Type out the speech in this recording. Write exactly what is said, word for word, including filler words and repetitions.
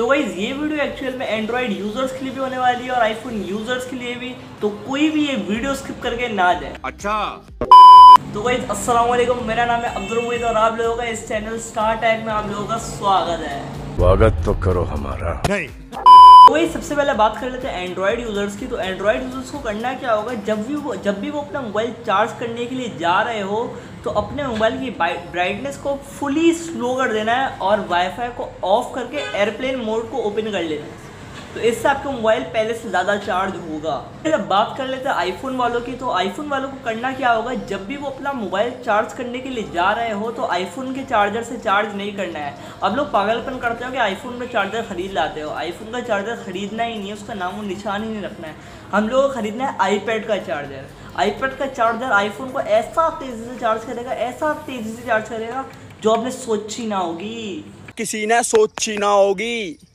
तो गाइस ये video actual में एंड्रॉयड यूजर्स के लिए भी होने वाली है और आईफोन यूजर्स के लिए भी, तो कोई भी ये वीडियो स्किप करके ना जाए। अच्छा तो गाइस अस्सलाम वालेकुम, मेरा नाम है अब्दुल मुहिद और आप लोगों का इस चैनल स्टार टैक में आप लोगों का स्वागत है। स्वागत तो करो हमारा नहीं। तो गाइस सबसे पहले बात कर लेते हैं एंड्रॉयड यूजर्स की। तो एंड्रॉयड यूजर्स को करना क्या होगा, जब भी वो जब भी वो अपना मोबाइल चार्ज करने के लिए जा रहे हो तो अपने मोबाइल की ब्राइटनेस को फुली स्लो कर देना है और वाईफाई को ऑफ करके एयरप्लेन मोड को ओपन कर लेना है, तो इससे आपका मोबाइल पहले से ज़्यादा चार्ज होगा। अब बात कर लेते हैं आईफोन वालों की। तो आईफोन वालों को करना क्या होगा, जब भी वो अपना मोबाइल चार्ज करने के लिए जा रहे हो तो आईफोन के चार्जर से चार्ज नहीं करना है। अब लोग पागलपन करते हो कि आईफोन में चार्जर ख़रीद लाते हो, आईफोन का चार्जर ख़रीदना ही नहीं है, उसका नाम और निशान ही नहीं रखना है। हम लोगों को ख़रीदना है आईपैड का चार्जर। आईपैड का चार्जर आईफोन को ऐसा तेज़ी से चार्ज करेगा, ऐसा तेज़ी से चार्ज करेगा जो आपने सोची ना होगी, किसी ने सोची ना होगी।